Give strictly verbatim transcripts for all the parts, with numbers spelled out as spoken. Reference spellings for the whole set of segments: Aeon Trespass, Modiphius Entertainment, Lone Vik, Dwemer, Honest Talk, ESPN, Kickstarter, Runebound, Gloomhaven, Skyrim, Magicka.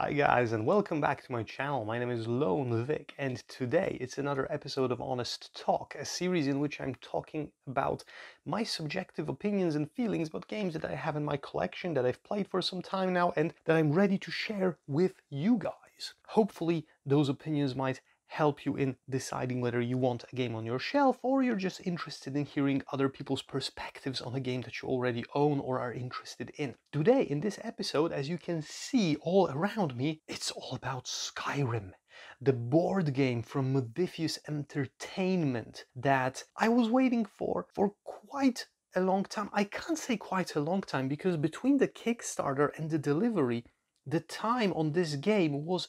Hi guys and welcome back to my channel. My name is Lone Vik and today it's another episode of Honest Talk, a series in which I'm talking about my subjective opinions and feelings about games that I have in my collection, that I've played for some time now, and that I'm ready to share with you guys. Hopefully those opinions might help you in deciding whether you want a game on your shelf or you're just interested in hearing other people's perspectives on a game that you already own or are interested in. Today, in this episode, as you can see all around me, it's all about Skyrim, the board game from Modiphius Entertainment that I was waiting for for quite a long time. I can't say quite a long time because between the Kickstarter and the delivery, the time on this game was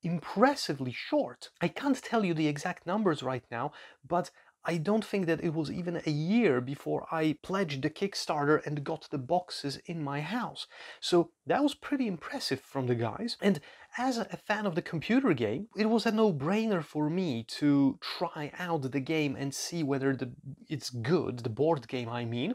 impressively short. I can't tell you the exact numbers right now, but I don't think that it was even a year before I pledged the Kickstarter and got the boxes in my house. So that was pretty impressive from the guys. And as a fan of the computer game, it was a no-brainer for me to try out the game and see whether the, it's good, the board game I mean.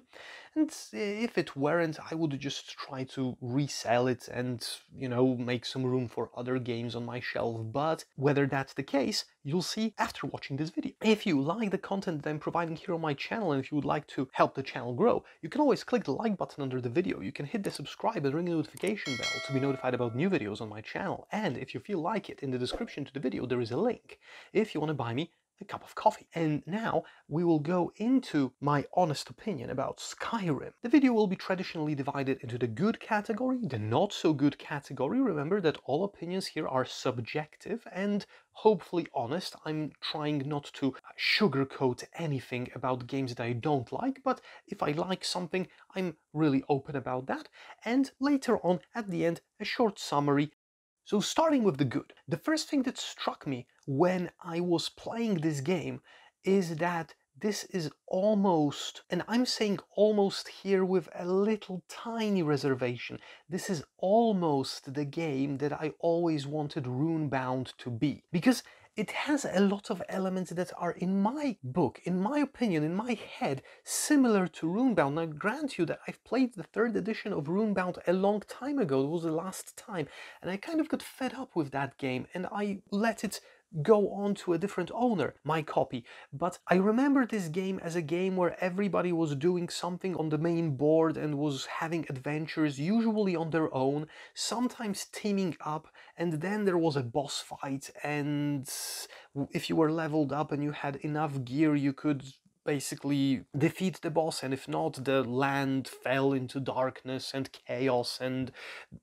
And if it weren't, I would just try to resell it and, you know, make some room for other games on my shelf. But whether that's the case, you'll see after watching this video. If you like the content that I'm providing here on my channel and if you would like to help the channel grow, you can always click the like button under the video. You can hit the subscribe and ring the notification bell to be notified about new videos on my channel. And if you feel like it, in the description to the video there is a link if you want to buy me a cup of coffee. And now we will go into my honest opinion about Skyrim. The video will be traditionally divided into the good category, the not so good category. Remember that all opinions here are subjective and hopefully honest. I'm trying not to sugarcoat anything about games that I don't like, but if I like something, I'm really open about that. And later on, at the end, a short summary. So starting with the good, the first thing that struck me when I was playing this game is that this is almost, and I'm saying almost here with a little tiny reservation, this is almost the game that I always wanted Runebound to be. Because it has a lot of elements that are, in my book, in my opinion, in my head, similar to Runebound. Now, grant you that I've played the third edition of Runebound a long time ago. It was the last time, and I kind of got fed up with that game, and I let it go on to a different owner, my copy. But I remember this game as a game where everybody was doing something on the main board and was having adventures, usually on their own, sometimes teaming up, and then there was a boss fight, and if you were leveled up and you had enough gear you could basically defeat the boss, and if not, the land fell into darkness and chaos and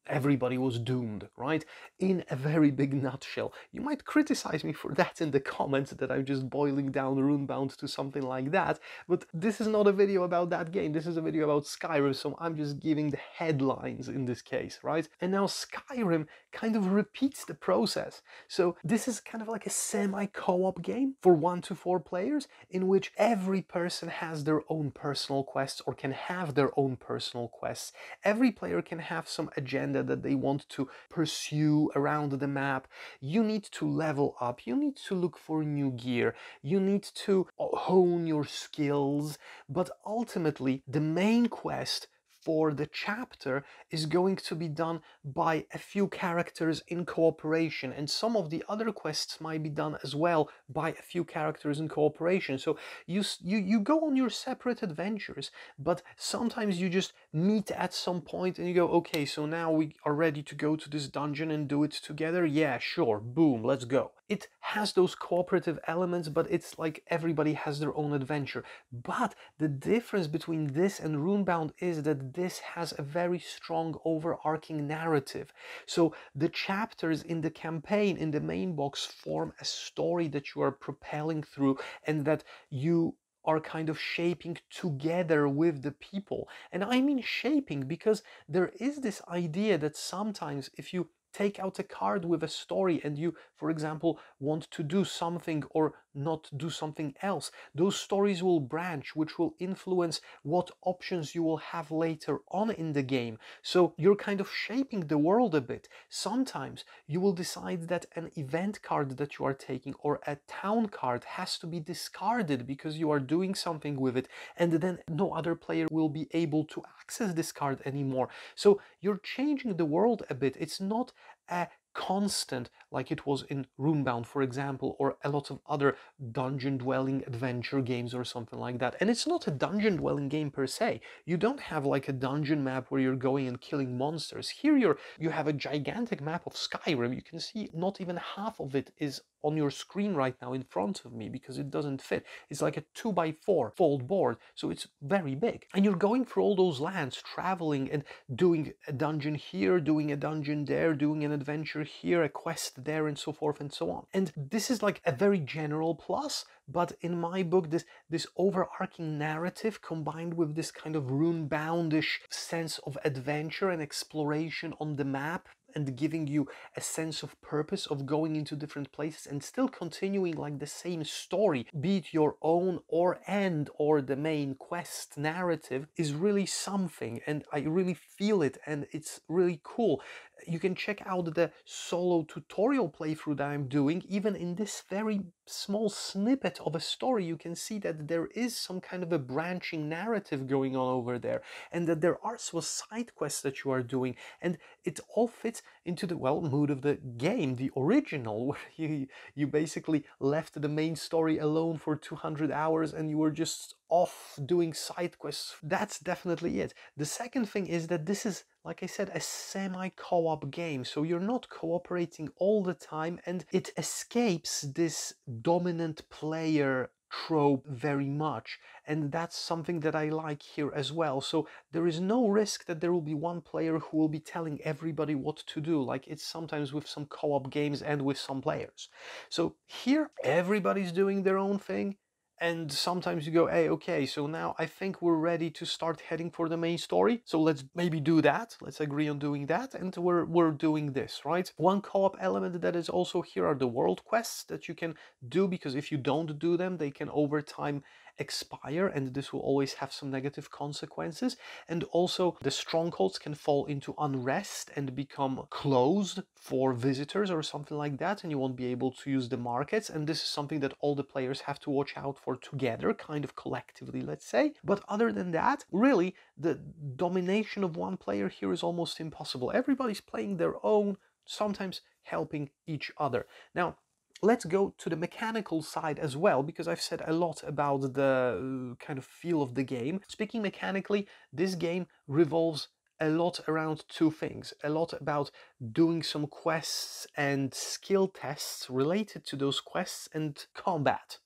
everybody was doomed, right? In a very big nutshell. You might criticize me for that in the comments, that I'm just boiling down Runebound to something like that, but this is not a video about that game. This is a video about Skyrim, so I'm just giving the headlines in this case, right? And now Skyrim kind of repeats the process. So this is kind of like a semi-co-op game for one to four players in which every Every person has their own personal quests or can have their own personal quests. Every player can have some agenda that they want to pursue around the map. You need to level up. You need to look for new gear. You need to hone your skills. But ultimately, the main quest for the chapter is going to be done by a few characters in cooperation, and some of the other quests might be done as well by a few characters in cooperation. So you you, you go on your separate adventures, but sometimes you just meet at some point and you go, okay, so now we are ready to go to this dungeon and do it together. Yeah, sure, boom, let's go. It has those cooperative elements, but it's like everybody has their own adventure. But the difference between this and Runebound is that this has a very strong overarching narrative. So the chapters in the campaign, in the main box, form a story that you are propelling through and that you are kind of shaping together with the people. And I mean shaping because there is this idea that sometimes if you take out a card with a story and you, for example, want to do something or not do something else, those stories will branch, which will influence what options you will have later on in the game. So you're kind of shaping the world a bit. Sometimes you will decide that an event card that you are taking or a town card has to be discarded because you are doing something with it, and then no other player will be able to access this card anymore. So you're changing the world a bit. It's not a constant like it was in Runebound, for example, or a lot of other dungeon-dwelling adventure games or something like that. And it's not a dungeon-dwelling game per se. You don't have like a dungeon map where you're going and killing monsters. Here you're, you have a gigantic map of Skyrim. You can see not even half of it is on your screen right now in front of me because it doesn't fit. It's like a two by four fold board, so it's very big. And you're going through all those lands, traveling and doing a dungeon here, doing a dungeon there, doing an adventure here, a quest there, and so forth and so on. And this is like a very general plus, but in my book, this, this overarching narrative combined with this kind of Runebound-ish sense of adventure and exploration on the map, and giving you a sense of purpose of going into different places and still continuing like the same story, be it your own or end or the main quest narrative, is really something, and I really feel it, and it's really cool. You can check out the solo tutorial playthrough that I'm doing. Even in this very small snippet of a story, you can see that there is some kind of a branching narrative going on over there, and that there are some side quests that you are doing, and it all fits into the, well, mood of the game, the original, where you, you basically left the main story alone for two hundred hours and you were just off doing side quests. That's definitely it. The second thing is that this is, like I said, a semi-co-op game, so you're not cooperating all the time, and it escapes this dominant player trope very much, and that's something that I like here as well. So there is no risk that there will be one player who will be telling everybody what to do, like it's sometimes with some co-op games and with some players. So here everybody's doing their own thing, and sometimes you go, hey, okay, so now I think we're ready to start heading for the main story, so let's maybe do that, let's agree on doing that, and we're, we're doing this, right? One co-op element that is also here are the world quests that you can do, because if you don't do them, they can over time expire, and this will always have some negative consequences. And also the strongholds can fall into unrest and become closed for visitors or something like that, and you won't be able to use the markets, and this is something that all the players have to watch out for together, kind of collectively, let's say. But other than that, really the domination of one player here is almost impossible. Everybody's playing their own, sometimes helping each other. Now let's go to the mechanical side as well, because I've said a lot about the kind of feel of the game. Speaking mechanically, this game revolves a lot around two things. A lot about doing some quests and skill tests related to those quests and combat.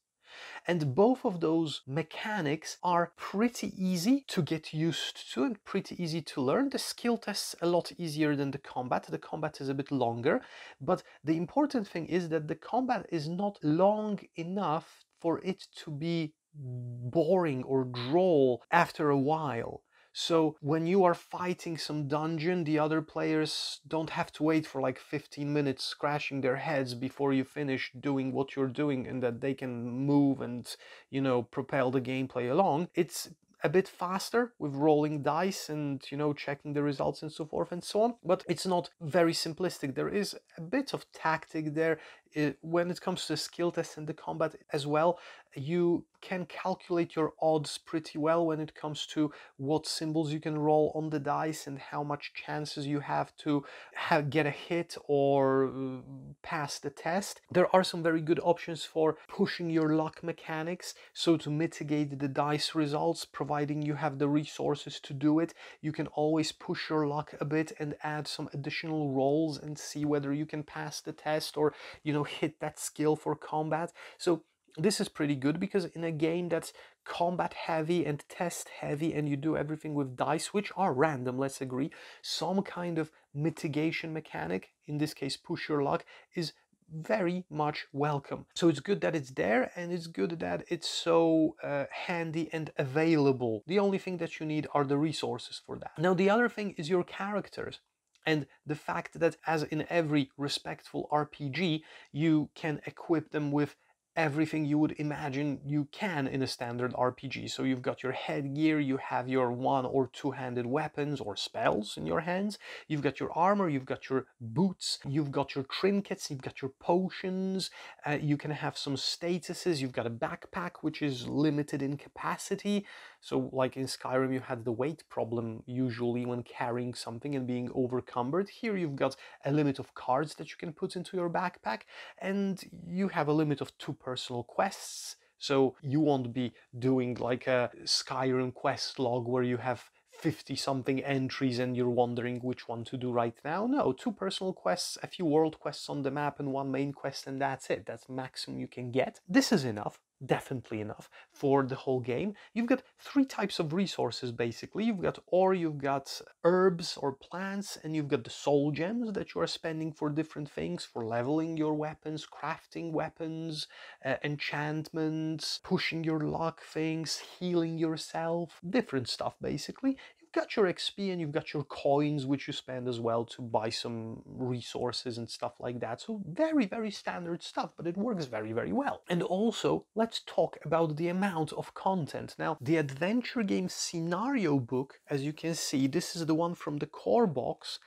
And both of those mechanics are pretty easy to get used to and pretty easy to learn. The skill tests a lot easier than the combat. The combat is a bit longer, but the important thing is that the combat is not long enough for it to be boring or droll after a while. So when you are fighting some dungeon, the other players don't have to wait for like fifteen minutes scratching their heads before you finish doing what you're doing, and that they can move and, you know, propel the gameplay along. It's a bit faster with rolling dice and, you know, checking the results and so forth and so on, but it's not very simplistic. There is a bit of tactic there. It, when it comes to the skill test and the combat as well, you can calculate your odds pretty well when it comes to what symbols you can roll on the dice and how much chances you have to ha get a hit or uh, pass the test. There are some very good options for pushing your luck mechanics, so to mitigate the dice results, providing you have the resources to do it. You can always push your luck a bit and add some additional rolls and see whether you can pass the test or, you know, hit that skill for combat. So this is pretty good, because in a game that's combat heavy and test heavy, and you do everything with dice, which are random, let's agree, some kind of mitigation mechanic, in this case push your luck, is very much welcome. So it's good that it's there, and it's good that it's so uh, handy and available. The only thing that you need are the resources for that. Now the other thing is your characters. And the fact that, as in every respectful R P G, you can equip them with everything you would imagine you can in a standard R P G. So you've got your headgear, you have your one or two-handed weapons or spells in your hands, you've got your armor, you've got your boots, you've got your trinkets, you've got your potions, uh, you can have some statuses, you've got a backpack which is limited in capacity. So like in Skyrim you had the weight problem usually when carrying something and being overcumbered. Here you've got a limit of cards that you can put into your backpack, and you have a limit of two personal quests, so you won't be doing like a Skyrim quest log where you have fifty something entries and you're wondering which one to do right now. No, two personal quests, a few world quests on the map, and one main quest, and that's it. That's maximum you can get. This is enough, definitely enough for the whole game. You've got three types of resources basically. You've got ore, you've got herbs or plants, and you've got the soul gems that you are spending for different things, for leveling your weapons, crafting weapons, uh, enchantments, pushing your luck things, healing yourself, different stuff basically. Got your X P and you've got your coins which you spend as well to buy some resources and stuff like that. So very very standard stuff, but it works very very well. And also let's talk about the amount of content. Now the adventure game scenario book, as you can see, this is the one from the core box.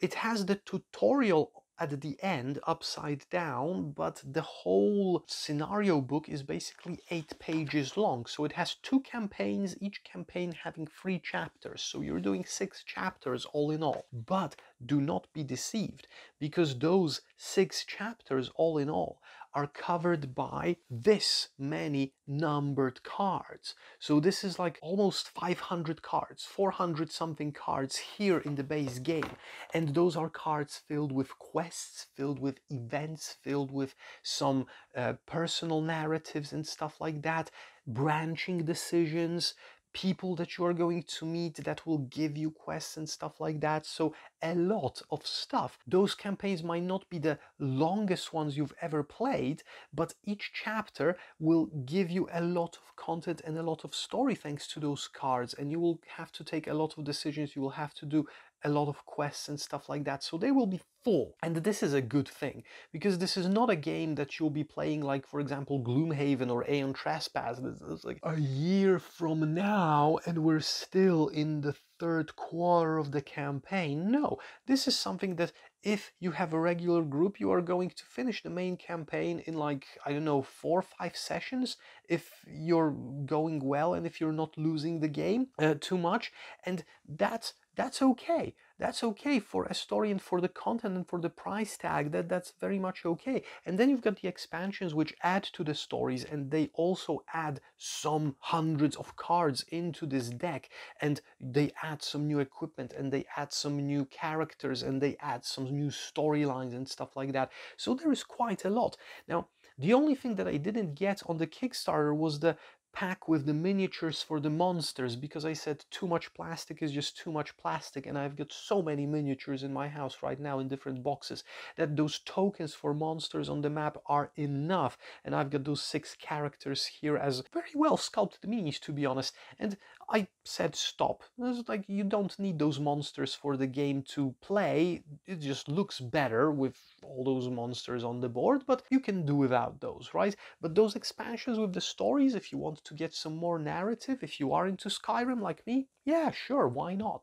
It has the tutorial at the end upside down, but the whole scenario book is basically eight pages long. So it has two campaigns, each campaign having three chapters. So you're doing six chapters all in all. But do not be deceived, because those six chapters all in all are covered by this many numbered cards. So this is like almost five hundred cards, four hundred something cards here in the base game. And those are cards filled with quests, filled with events, filled with some uh, personal narratives and stuff like that, branching decisions, people that you are going to meet that will give you quests and stuff like that. So a lot of stuff. Those campaigns might not be the longest ones you've ever played, but each chapter will give you a lot of content and a lot of story thanks to those cards, and you will have to take a lot of decisions, you will have to do a lot of quests and stuff like that, so they will be full. And this is a good thing, because this is not a game that you'll be playing like, for example, Gloomhaven or Aeon Trespass. This is like a year from now and we're still in the third quarter of the campaign. No, this is something that if you have a regular group, you are going to finish the main campaign in like, I don't know, four or five sessions if you're going well and if you're not losing the game uh, too much. And that's That's okay. That's okay for a story and for the content and for the price tag. That, that's very much okay. And then you've got the expansions which add to the stories, and they also add some hundreds of cards into this deck, and they add some new equipment, and they add some new characters, and they add some new storylines and stuff like that. So there is quite a lot. Now, the only thing that I didn't get on the Kickstarter was the pack with the miniatures for the monsters, because I said too much plastic is just too much plastic, and I've got so many miniatures in my house right now in different boxes that those tokens for monsters on the map are enough. And I've got those six characters here as very well sculpted minis, to be honest, and I said stop. It was like, you don't need those monsters for the game to play. It just looks better with all those monsters on the board, but you can do without those, right? But those expansions with the stories, if you want to get some more narrative, if you are into Skyrim like me, yeah, sure, why not?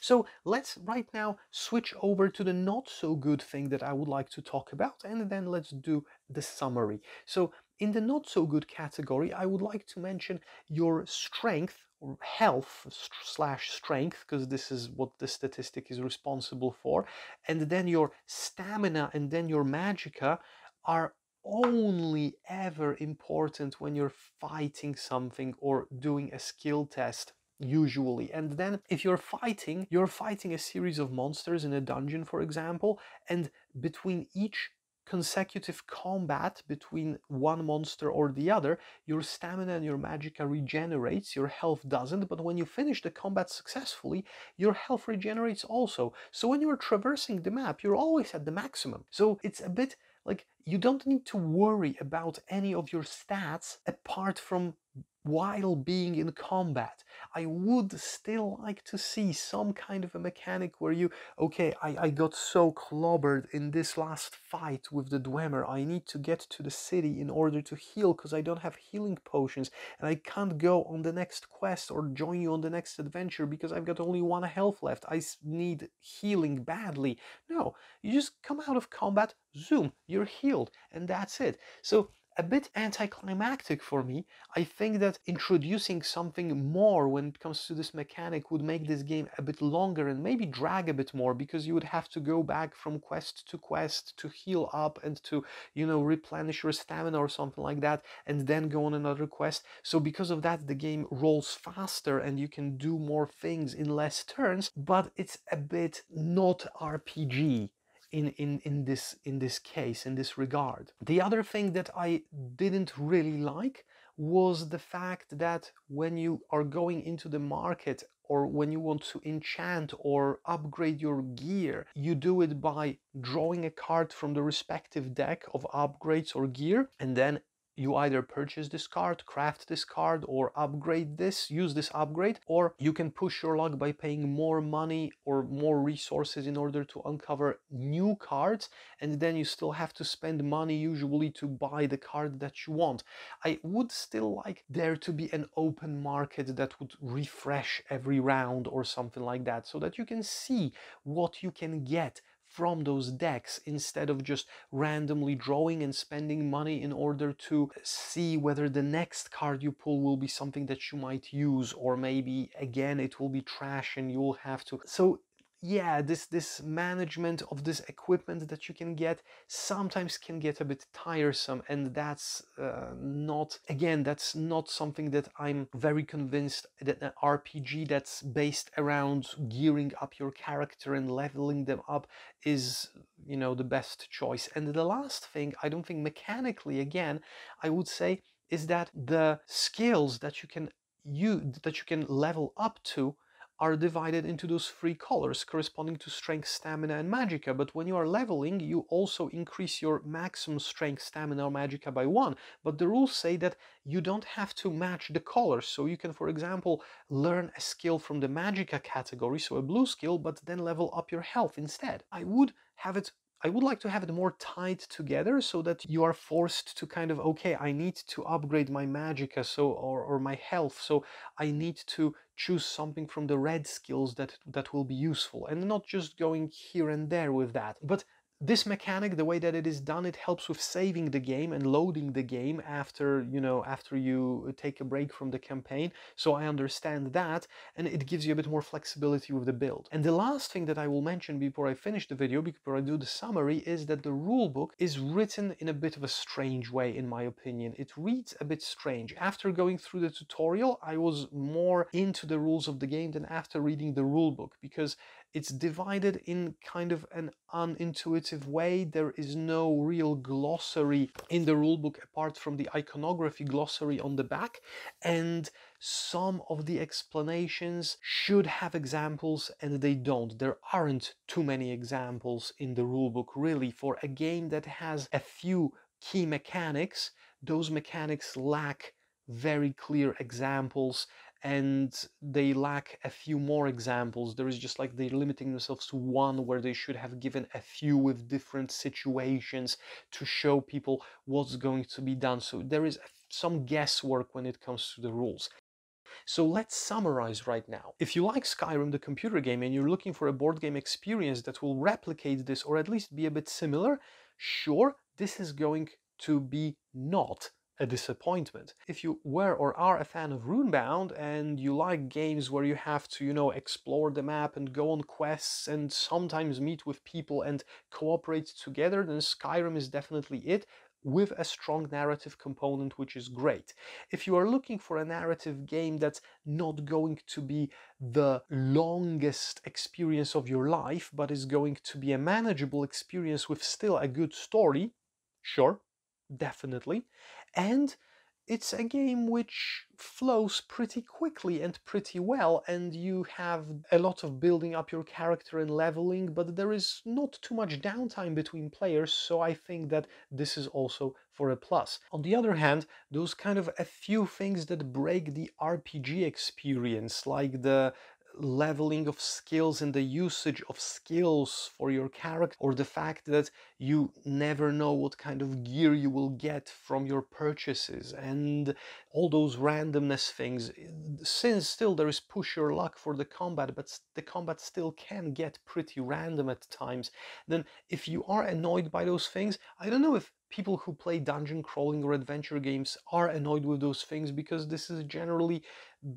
So let's right now switch over to the not so good thing that I would like to talk about, and then let's do the summary. So in the not so good category, I would like to mention your strength, or health slash strength, because this is what the statistic is responsible for, and then your stamina, and then your magicka are only ever important when you're fighting something or doing a skill test usually. And then if you're fighting, you're fighting a series of monsters in a dungeon, for example, and between each consecutive combat between one monster or the other, your stamina and your magicka regenerates, your health doesn't, but when you finish the combat successfully, your health regenerates also. So when you're traversing the map, you're always at the maximum. So it's a bit like, you don't need to worry about any of your stats apart from while being in combat. I would still like to see some kind of a mechanic where you, okay, I, I got so clobbered in this last fight with the Dwemer, I need to get to the city in order to heal because I don't have healing potions and I can't go on the next quest or join you on the next adventure because I've got only one health left, I need healing badly. No, you just come out of combat, zoom, you're healed, and that's it. So a bit anticlimactic for me. I think that introducing something more when it comes to this mechanic would make this game a bit longer and maybe drag a bit more, because you would have to go back from quest to quest to heal up and to, you know, replenish your stamina or something like that, and then go on another quest. So because of that, the game rolls faster and you can do more things in less turns, but it's a bit not R P G. In, in, in, this, in this case, in this regard. The other thing that I didn't really like was the fact that when you are going into the market or when you want to enchant or upgrade your gear, you do it by drawing a card from the respective deck of upgrades or gear, and then you either purchase this card, craft this card, or upgrade this, use this upgrade, or you can push your luck by paying more money or more resources in order to uncover new cards, and then you still have to spend money usually to buy the card that you want. I would still like there to be an open market that would refresh every round or something like that, so that you can see what you can get from those decks instead of just randomly drawing and spending money in order to see whether the next card you pull will be something that you might use, or maybe again it will be trash and you'll have to. So yeah, this this management of this equipment that you can get sometimes can get a bit tiresome, and that's uh, not, again, that's not something that I'm very convinced that an R P G that's based around gearing up your character and leveling them up is, you know, the best choice. And the last thing, I don't think mechanically, again, I would say, is that the skills that you can use, that you can level up to, are divided into those three colors corresponding to strength, stamina, and magicka. But when you are leveling, you also increase your maximum strength, stamina, or magicka by one. But the rules say that you don't have to match the colors. So you can, for example, learn a skill from the magicka category, so a blue skill, but then level up your health instead. I would have it I would like to have it more tied together, so that you are forced to kind of, okay, I need to upgrade my magicka, so or, or my health, so I need to choose something from the red skills that, that will be useful, and not just going here and there with that. But this mechanic, the way that it is done, it helps with saving the game and loading the game after, you know, after you take a break from the campaign. So I understand that, and it gives you a bit more flexibility with the build. And the last thing that I will mention before I finish the video, before I do the summary, is that the rulebook is written in a bit of a strange way, in my opinion. It reads a bit strange. After going through the tutorial, I was more into the rules of the game than after reading the rulebook, because it's divided in kind of an unintuitive way. There is no real glossary in the rulebook apart from the iconography glossary on the back, and some of the explanations should have examples and they don't. There aren't too many examples in the rulebook, really. For a game that has a few key mechanics, those mechanics lack very clear examples, and they lack a few more examples. There is just like they're limiting themselves to one, where they should have given a few with different situations to show people what's going to be done. So there is some guesswork when it comes to the rules. So let's summarize right now. If you like Skyrim, the computer game, and you're looking for a board game experience that will replicate this or at least be a bit similar, sure, this is going to be not a disappointment. If you were or are a fan of Runebound and you like games where you have to, you know, explore the map and go on quests and sometimes meet with people and cooperate together, then Skyrim is definitely it, with a strong narrative component, which is great. If you are looking for a narrative game that's not going to be the longest experience of your life, but is going to be a manageable experience with still a good story, sure, definitely. And it's a game which flows pretty quickly and pretty well, and you have a lot of building up your character and leveling, but there is not too much downtime between players, so I think that this is also for a plus. On the other hand, those kind of a few things that break the R P G experience, like the leveling of skills and the usage of skills for your character, or the fact that you never know what kind of gear you will get from your purchases and all those randomness things, since still there is push your luck for the combat, but the combat still can get pretty random at times, then if you are annoyed by those things, I don't know if people who play dungeon crawling or adventure games are annoyed with those things, because this is generally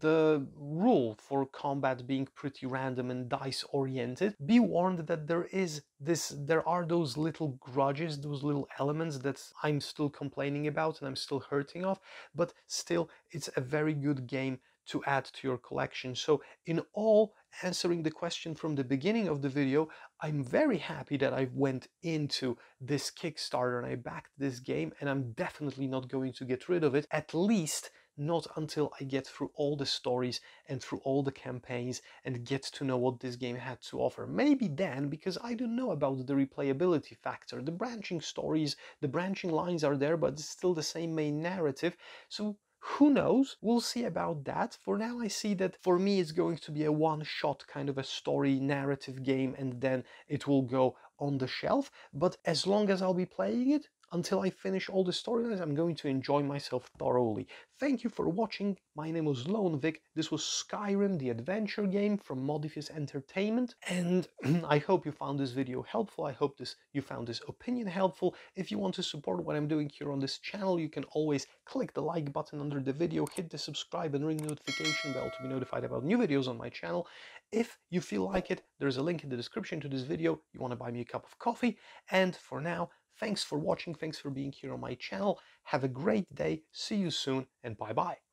the rule for combat being pretty random and dice oriented. Be warned that there is this, there are those little grudges, those little elements that I'm still complaining about and I'm still hurting of, but still it's a very good game to add to your collection. So in all, answering the question from the beginning of the video, I'm very happy that I went into this Kickstarter and I backed this game, and I'm definitely not going to get rid of it, at least not until I get through all the stories and through all the campaigns and get to know what this game had to offer. Maybe then, because I don't know about the replayability factor. The branching stories, the branching lines are there, but it's still the same main narrative. So who knows? We'll see about that. For now, I see that for me it's going to be a one-shot kind of a story narrative game, and then it will go on the shelf. But as long as I'll be playing it, until I finish all the storylines, I'm going to enjoy myself thoroughly. Thank you for watching. My name was Lone Vik. This was Skyrim, the adventure game from Modiphius Entertainment. And I hope you found this video helpful. I hope this you found this opinion helpful. If you want to support what I'm doing here on this channel, you can always click the like button under the video, hit the subscribe and ring the notification bell to be notified about new videos on my channel. If you feel like it, there's a link in the description to this video. You want to buy me a cup of coffee. And for now, thanks for watching, thanks for being here on my channel. Have a great day, see you soon, and bye-bye.